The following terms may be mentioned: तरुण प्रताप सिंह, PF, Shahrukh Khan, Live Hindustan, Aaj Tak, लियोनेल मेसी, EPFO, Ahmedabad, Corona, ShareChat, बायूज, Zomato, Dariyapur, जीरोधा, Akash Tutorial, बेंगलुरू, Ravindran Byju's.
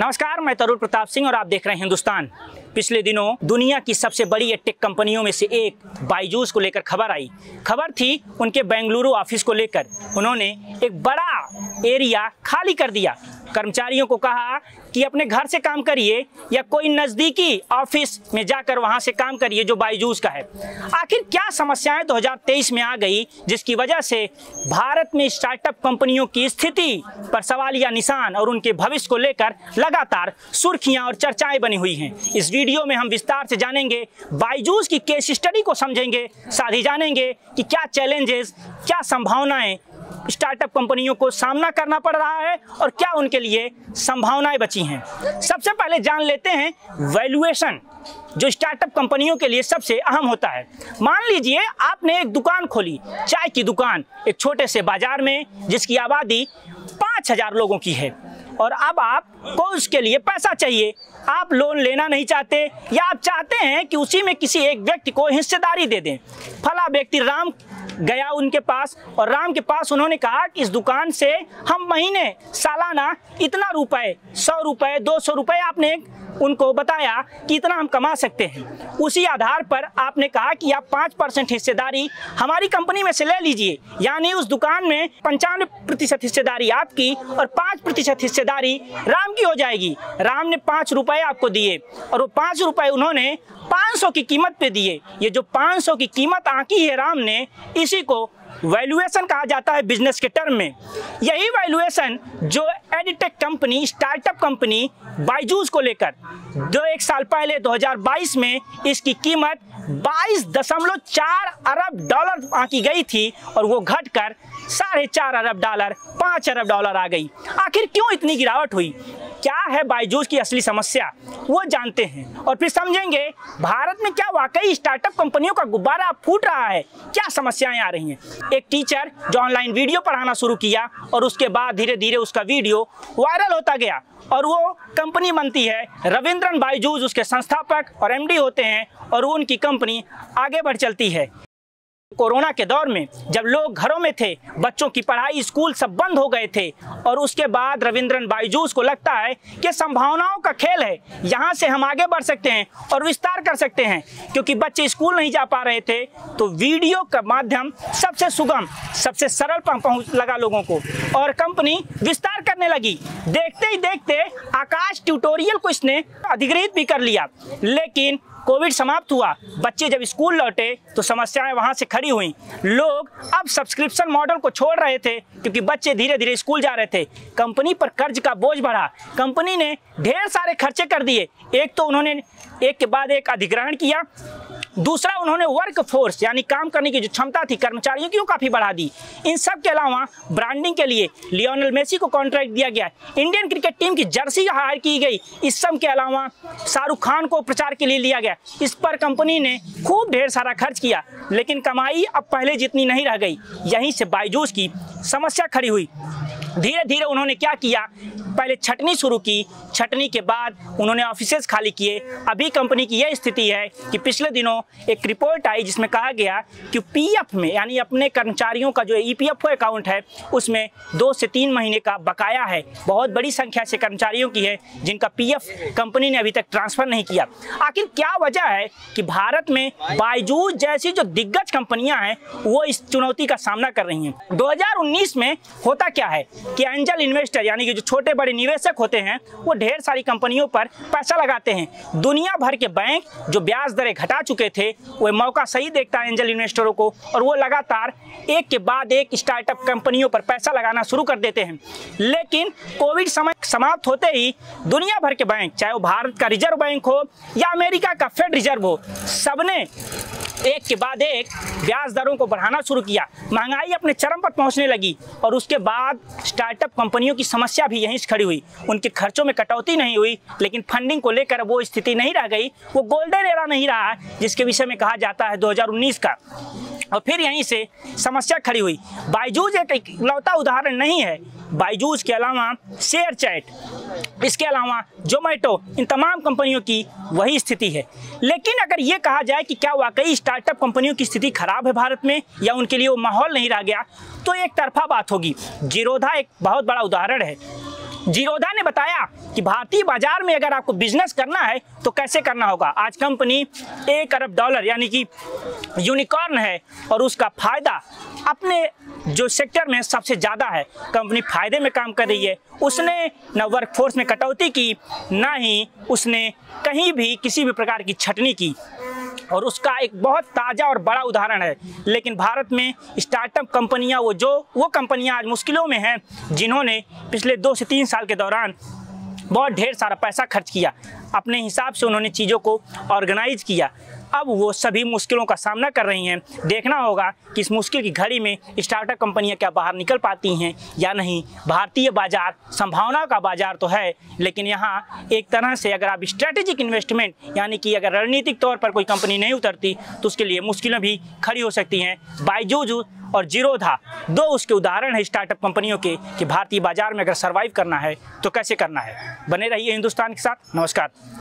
नमस्कार, मैं तरुण प्रताप सिंह और आप देख रहे हैं हिंदुस्तान। पिछले दिनों दुनिया की सबसे बड़ी टेक कंपनियों में से एक बायजूस को लेकर खबर आई। खबर थी उनके बेंगलुरु ऑफिस को लेकर। उन्होंने एक बड़ा एरिया खाली कर दिया, कर्मचारियों को कहा कि अपने घर से काम करिए या कोई नज़दीकी ऑफिस में जाकर वहां से काम करिए जो बायजूस का है। आखिर क्या समस्याएं 2023 में आ गई जिसकी वजह से भारत में स्टार्टअप कंपनियों की स्थिति पर सवालिया निशान और उनके भविष्य को लेकर लगातार सुर्खियां और चर्चाएं बनी हुई हैं। इस वीडियो में हम विस्तार से जानेंगे, बायजूस की केस स्टडी को समझेंगे, साथ ही जानेंगे कि क्या चैलेंजेस, क्या संभावनाएं स्टार्टअप कंपनियों को सामना करना पड़ रहा है और क्या उनके लिए संभावनाएं बची हैं। सबसे पहले जान लेते हैं वैल्यूएशन, जो स्टार्टअप कंपनियों के लिए सबसे अहम होता है। मान लीजिए आपने एक दुकान खोली, चाय की दुकान, एक छोटे से बाजार में, जिसकी आबादी 5000 लोगों की है, और अब आपको उसके लिए पैसा चाहिए। आप लोन लेना नहीं चाहते या आप चाहते हैं कि उसी में किसी एक व्यक्ति को हिस्सेदारी दे दें। फला व्यक्ति राम गया उनके पास, और राम के पास उन्होंने कहा कि इस दुकान से हम महीने, सालाना इतना रुपए, 100 रुपए, 200 रुपए, आपने उनको बताया कि इतना हम कमा सकते हैं। उसी आधार पर आपने कहा कि आप 5% हिस्सेदारी हमारी कंपनी में से ले लीजिए, यानी उस दुकान में 95% हिस्सेदारी आपकी और 5% हिस्सेदारी राम की हो जाएगी। राम ने 5 रुपए आपको दिए और वो 5 रुपए उन्होंने 500 की कीमत पे दिए। ये जो 500 की कीमत आंकी है राम ने, इसी को वैल्यूएशन कहा जाता है बिजनेस के टर्म में। यही वैल्यूएशन जो edtech company, startup company Byju's को लेकर जो एक साल पहले 2022 में इसकी कीमत 22.4 अरब डॉलर आंकी गई थी और वो घटकर 4.5 अरब डॉलर, 5 अरब डॉलर आ गई। आखिर क्यों इतनी गिरावट हुई? क्या है बायजूस की असली समस्या, वो जानते हैं और फिर समझेंगे भारत में क्या वाकई स्टार्टअप कंपनियों का गुब्बारा फूट रहा है, क्या समस्याएं आ रही हैं। एक टीचर जो ऑनलाइन वीडियो पढ़ाना शुरू किया और उसके बाद धीरे धीरे उसका वीडियो वायरल होता गया और वो कंपनी बनती है रविंद्रन बायजूस, उसके संस्थापक और MD होते हैं और उनकी कंपनी आगे बढ़ चलती है। कोरोना के दौर में जब लोग घरों में थे, बच्चों की पढ़ाई, स्कूल सब बंद हो गए थे, और उसके बाद रविंद्रन बायजूस को लगता है कि संभावनाओं का खेल है, यहाँ से हम आगे बढ़ सकते हैं और विस्तार कर सकते हैं। क्योंकि बच्चे स्कूल नहीं जा पा रहे थे तो वीडियो का माध्यम सबसे सुगम, सबसे सरल पहुँच लगा लोगों को और कंपनी विस्तार करने लगी। देखते ही देखते आकाश ट्यूटोरियल को इसने अधिग्रहित भी कर लिया। लेकिन कोविड समाप्त हुआ, बच्चे जब स्कूल लौटे तो समस्याएं वहां से खड़ी हुई। लोग अब सब्सक्रिप्शन मॉडल को छोड़ रहे थे क्योंकि बच्चे धीरे धीरे स्कूल जा रहे थे। कंपनी पर कर्ज का बोझ बढ़ा, कंपनी ने ढेर सारे खर्चे कर दिए। एक तो उन्होंने एक के बाद एक अधिग्रहण किया, दूसरा उन्होंने वर्क फोर्स यानी काम करने की जो क्षमता थी कर्मचारियों की वो काफ़ी बढ़ा दी। इन सब के अलावा ब्रांडिंग के लिए लियोनेल मेसी को कॉन्ट्रैक्ट दिया गया, इंडियन क्रिकेट टीम की जर्सी हायर की गई। इस सब के अलावा शाहरुख खान को प्रचार के लिए लिया गया। इस पर कंपनी ने खूब ढेर सारा खर्च किया, लेकिन कमाई अब पहले जितनी नहीं रह गई। यहीं से बायजूस की समस्या खड़ी हुई। धीरे धीरे उन्होंने क्या किया, पहले छटनी शुरू की, छटनी के बाद उन्होंने ऑफिसेज खाली किए। अभी कंपनी की यह स्थिति है कि पिछले दिनों एक रिपोर्ट आई जिसमें कहा गया कि PF में, यानी अपने कर्मचारियों का जो EPFO अकाउंट है, उसमें 2 से 3 महीने का बकाया है। बहुत बड़ी संख्या से कर्मचारियों की है जिनका PF कंपनी ने अभी तक ट्रांसफ़र नहीं किया। आखिर क्या वजह है कि भारत में बायजूस जैसी जो दिग्गज कंपनियाँ हैं वो इस चुनौती का सामना कर रही हैं। 2019 में होता क्या है कि एंजल इन्वेस्टर यानी कि जो छोटे बड़े निवेशक होते हैं वो ढेर सारी कंपनियों पर पैसा लगाते हैं। दुनिया भर के बैंक जो ब्याज दरें घटा चुके थे, वो मौका सही देखता है एंजल इन्वेस्टरों को, और वो लगातार एक के बाद एक स्टार्टअप कंपनियों पर पैसा लगाना शुरू कर देते हैं। लेकिन कोविड समय समाप्त होते ही दुनिया भर के बैंक, चाहे वो भारत का रिजर्व बैंक हो या अमेरिका का फेड रिजर्व हो, सबने एक के बाद एक ब्याज दरों को बढ़ाना शुरू किया। महंगाई अपने चरम पर पहुंचने लगी और उसके बाद स्टार्टअप कंपनियों की समस्या भी यहीं से खड़ी हुई। उनके खर्चों में कटौती नहीं हुई, लेकिन फंडिंग को लेकर वो स्थिति नहीं रह गई, वो गोल्डन एरा नहीं रहा जिसके विषय में कहा जाता है 2019 का, और फिर यहीं से समस्या खड़ी हुई। बायजूस एक इकलौता उदाहरण नहीं है। बायजूस के अलावा ShareChat, इसके अलावा Zomato, इन तमाम कंपनियों की वही स्थिति है। लेकिन अगर ये कहा जाए कि क्या वाकई स्टार्टअप कंपनियों की स्थिति खराब है भारत में या उनके लिए वो माहौल नहीं रह गया, तो एक तरफा बात होगी। जीरोधा एक बहुत बड़ा उदाहरण है। जीरोधा ने बताया कि भारतीय बाजार में अगर आपको बिजनेस करना है तो कैसे करना होगा। आज कंपनी $1 अरब यानी कि यूनिकॉर्न है और उसका फायदा अपने जो सेक्टर में सबसे ज़्यादा है। कंपनी फायदे में काम कर रही है, उसने ना वर्कफोर्स में कटौती की, ना ही उसने कहीं भी किसी भी प्रकार की छटनी की और उसका एक बहुत ताज़ा और बड़ा उदाहरण है। लेकिन भारत में स्टार्टअप कंपनियां वो कंपनियां आज मुश्किलों में हैं जिन्होंने पिछले 2 से 3 साल के दौरान बहुत ढेर सारा पैसा खर्च किया, अपने हिसाब से उन्होंने चीज़ों को ऑर्गेनाइज किया। अब वो सभी मुश्किलों का सामना कर रही हैं। देखना होगा कि इस मुश्किल की घड़ी में स्टार्टअप कंपनियां क्या बाहर निकल पाती हैं या नहीं। भारतीय बाजार संभावना का बाजार तो है, लेकिन यहाँ एक तरह से अगर आप स्ट्रेटेजिक इन्वेस्टमेंट यानी कि अगर रणनीतिक तौर पर कोई कंपनी नहीं उतरती तो उसके लिए मुश्किलें भी खड़ी हो सकती हैं। बायजूज और जीरोधा 2 उसके उदाहरण है स्टार्टअप कंपनियों के कि भारतीय बाजार में अगर सर्वाइव करना है तो कैसे करना है। बने रहिए हिंदुस्तान के साथ। नमस्कार।